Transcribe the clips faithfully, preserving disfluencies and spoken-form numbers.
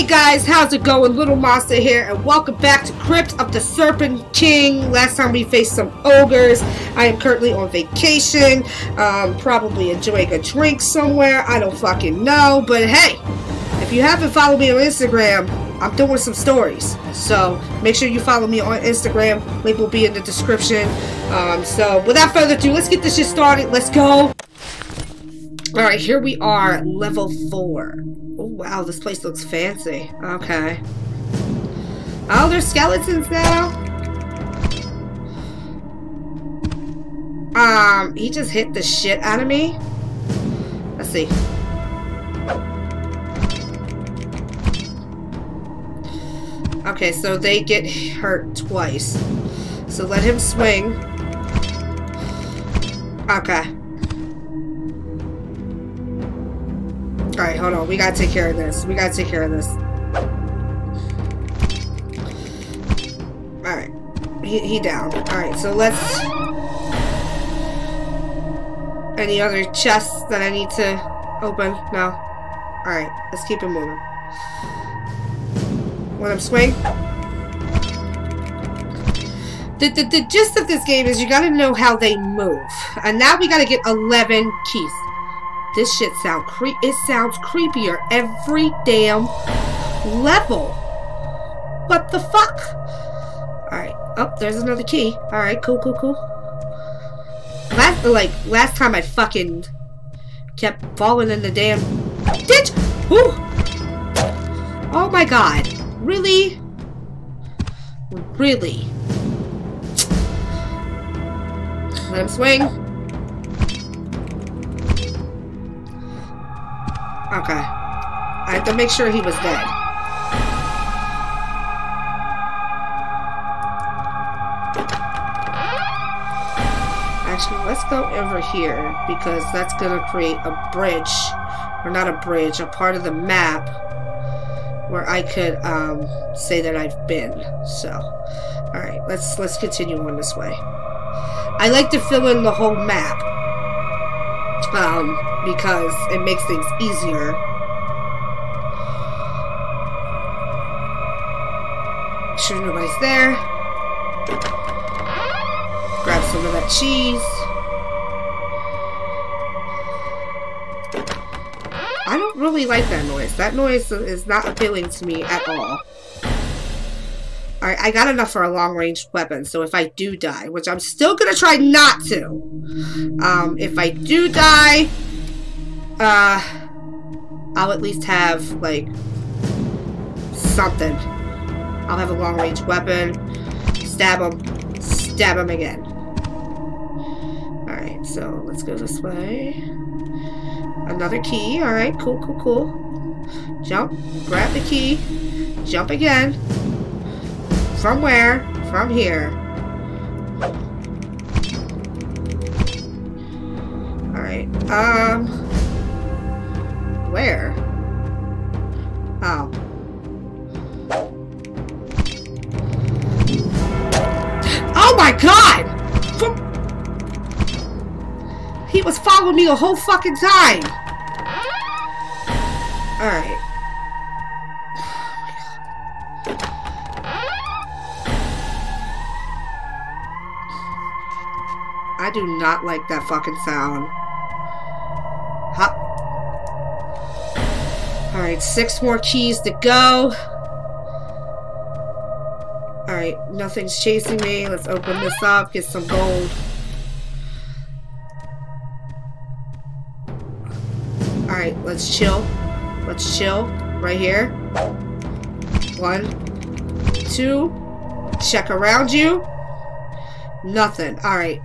Hey guys, how's it going? Little Monster here, and welcome back to Crypt of the Serpent King. Last time we faced some ogres. I am currently on vacation, um, probably enjoying a drink somewhere. I don't fucking know, but hey, if you haven't followed me on Instagram, I'm doing some stories. So make sure you follow me on Instagram. Link will be in the description. Um, so without further ado, let's get this shit started. Let's go. Alright, here we are, level four. Oh, wow, this place looks fancy. Okay. Oh, there's skeletons now? Um, he just hit the shit out of me. Let's see. Okay, so they get hurt twice. So let him swing. Okay. Alright, hold on. We gotta take care of this. We gotta take care of this. Alright. He, he down. Alright, so let's... Any other chests that I need to open? No. Alright, let's keep it moving. Let him swing. The, the, the gist of this game is you gotta know how they move. And now we gotta get eleven keys. This shit sound cre- it sounds creepier every damn level. What the fuck? Alright. Oh, there's another key. Alright, cool, cool, cool. Last, like, last time I fucking kept falling in the damn ditch. Woo! Oh my god. Really? Really? Let him swing. Okay. I have to make sure he was dead. Actually, let's go over here because that's gonna create a bridge. Or not a bridge, a part of the map where I could um say that I've been. So alright, let's let's continue on this way. I like to fill in the whole map. Um, because it makes things easier. Make sure nobody's there. Grab some of that cheese. I don't really like that noise. That noise is not appealing to me at all. Alright, I got enough for a long-range weapon, so if I do die, which I'm still gonna try not to, um, if I do die, uh, I'll at least have, like, something. I'll have a long-range weapon, stab him, stab him again. Alright, so let's go this way. Another key, alright, cool, cool, cool. Jump, grab the key, jump again. From where? From here. Alright, um... where? Oh. Oh my god! He was following me the whole fucking time! Alright. I do not like that fucking sound. Hop. Alright, six more keys to go. Alright, nothing's chasing me. Let's open this up, get some gold. Alright, let's chill. Let's chill. Right here. One. Two. Check around you. Nothing. Alright.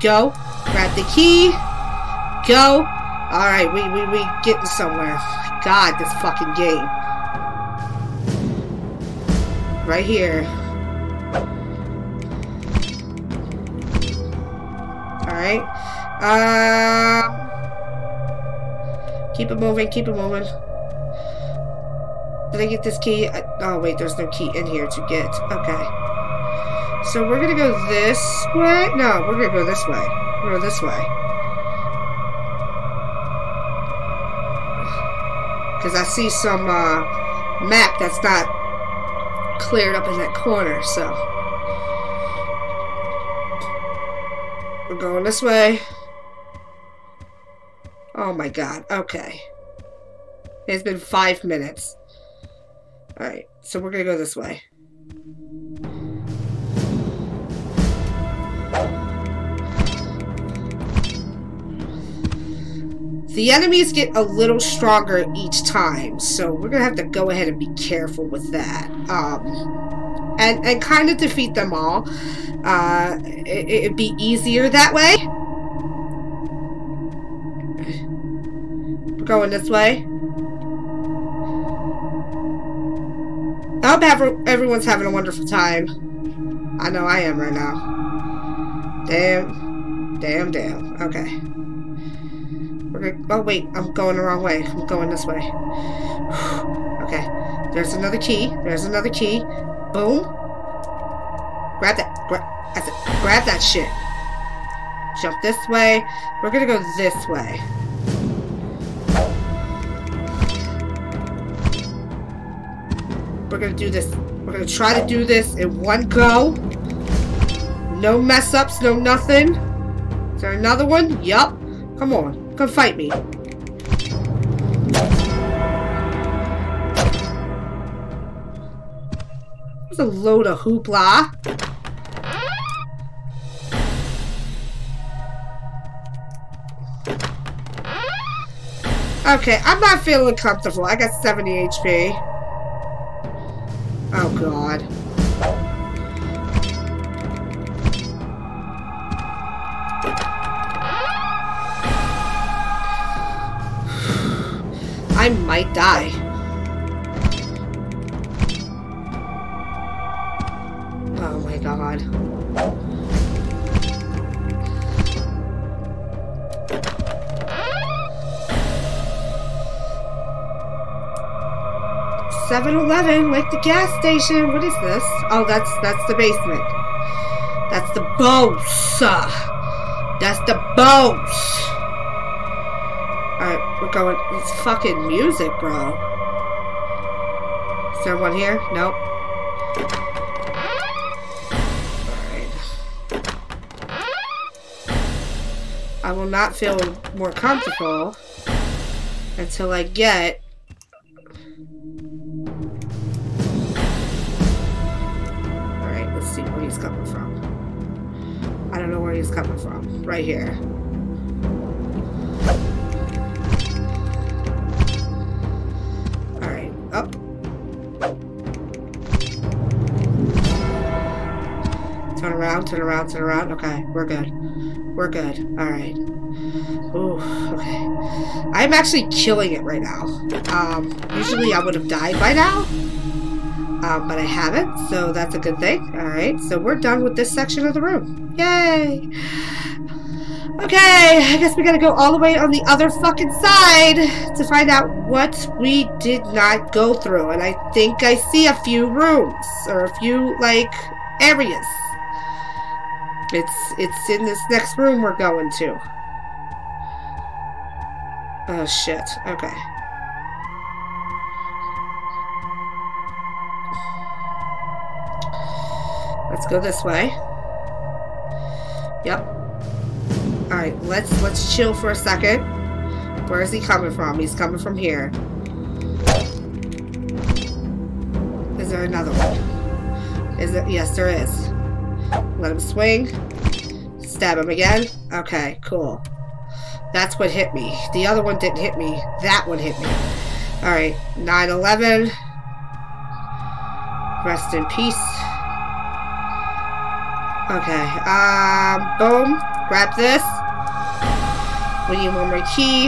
Go, grab the key, go. Alright, we, we, we getting somewhere. God, this fucking game. Right here. Alright. Um, keep it moving, keep it moving. Did I get this key? I, oh, wait, there's no key in here to get. Okay. So we're gonna go this way? No, we're gonna go this way. We're gonna go this way. Cause I see some uh map that's not cleared up in that corner, so we're going this way. Oh my god, okay. It's been five minutes. Alright, so we're gonna go this way. The enemies get a little stronger each time, so we're gonna have to go ahead and be careful with that. Um, and, and kind of defeat them all. Uh, it, it'd be easier that way. We're going this way. I hope every, everyone's having a wonderful time. I know I am right now. Damn, damn, damn. Okay. We're gonna, oh wait, I'm going the wrong way. I'm going this way. Okay. There's another key. There's another key. Boom. Grab that. Grab, that's it. Grab that shit. Jump this way. We're gonna go this way. We're gonna do this. We're gonna try to do this in one go. No mess ups, no nothing. Is there another one? Yup. Come on. Come fight me. There's a load of hoopla. Okay, I'm not feeling comfortable. I got seventy H P. Oh, God. I might die. Oh, my God. seven eleven, like the gas station. What is this? Oh, that's that's the basement. That's the boss. That's the boss. Alright, we're going. It's fucking music, bro. Is there one here? Nope. Alright. I will not feel more comfortable until I get coming from. I don't know where he's coming from. Right here. Alright. Up. Oh. Turn around, turn around, turn around. Okay, we're good. We're good. Alright. Ooh, okay. I'm actually killing it right now. Um, usually I would have died by now. Um, but I haven't, so that's a good thing. Alright, so we're done with this section of the room. Yay! Okay, I guess we gotta go all the way on the other fucking side to find out what we did not go through. And I think I see a few rooms, or a few, like, areas. It's, it's in this next room we're going to. Oh, shit. Okay. Let's go this way. Yep. Alright, let's let's chill for a second. Where is he coming from? He's coming from here. Is there another one? Is there? Yes, there is. Let him swing. Stab him again. Okay, cool. That's what hit me. The other one didn't hit me. That one hit me. Alright, nine eleven. Rest in peace. Okay, um, boom, grab this. We need one more key.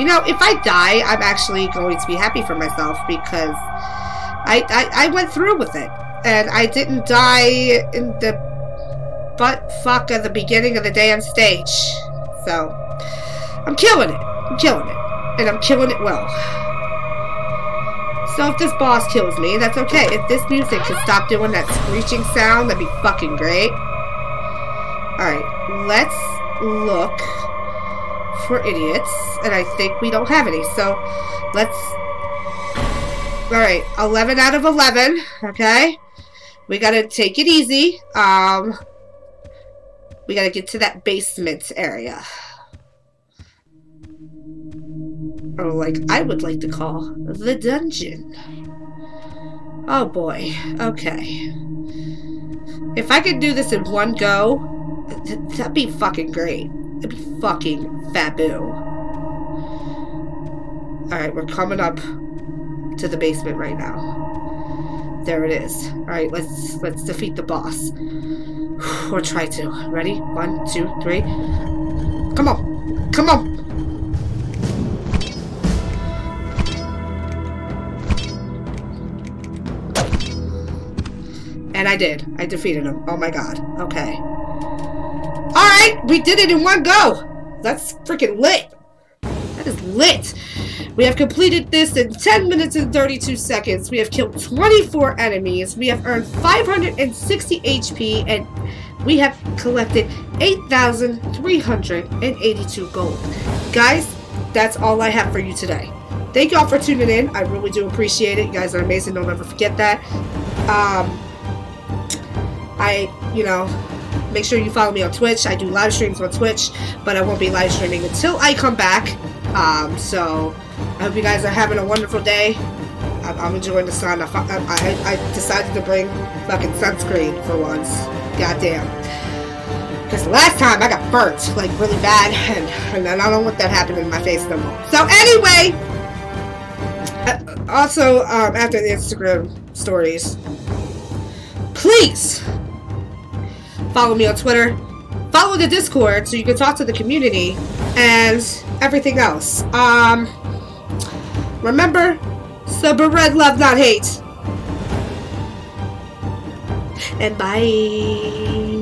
You know, if I die, I'm actually going to be happy for myself because I, I, I went through with it. And I didn't die in the butt fuck of the beginning of the damn stage. So, I'm killing it. I'm killing it. And I'm killing it well. So if this boss kills me, that's okay. If this music could stop doing that screeching sound, that'd be fucking great. Alright, let's look for idiots. And I think we don't have any, so let's Alright, eleven out of eleven, okay? We gotta take it easy. Um, we gotta get to that basement area. Or like I would like to call, the dungeon. Oh boy, okay. If I could do this in one go, th that'd be fucking great. It'd be fucking faboo. Alright, we're coming up to the basement right now. There it is. Alright, let's let's defeat the boss. Or try to. Ready? One, two, three. Come on! Come on! And I did. I defeated him. Oh my god. Okay. Alright! We did it in one go! That's freaking lit! That is lit! We have completed this in ten minutes and thirty-two seconds. We have killed twenty-four enemies. We have earned five hundred sixty H P. And we have collected eight thousand three hundred eighty-two gold. Guys, that's all I have for you today. Thank y'all for tuning in. I really do appreciate it. You guys are amazing. Don't ever forget that. Um... I, you know, make sure you follow me on Twitch. I do live streams on Twitch, but I won't be live streaming until I come back. Um, so, I hope you guys are having a wonderful day. I'm, I'm enjoying the sun. I, I, I decided to bring fucking sunscreen for once. Goddamn. Because last time I got burnt, like, really bad, and, and I don't want that happening in my face no more. So, anyway, uh, also, um, after the Instagram stories, please follow me on Twitter, follow the Discord so you can talk to the community, and everything else. Um, remember, subscribe, love, not hate. And bye.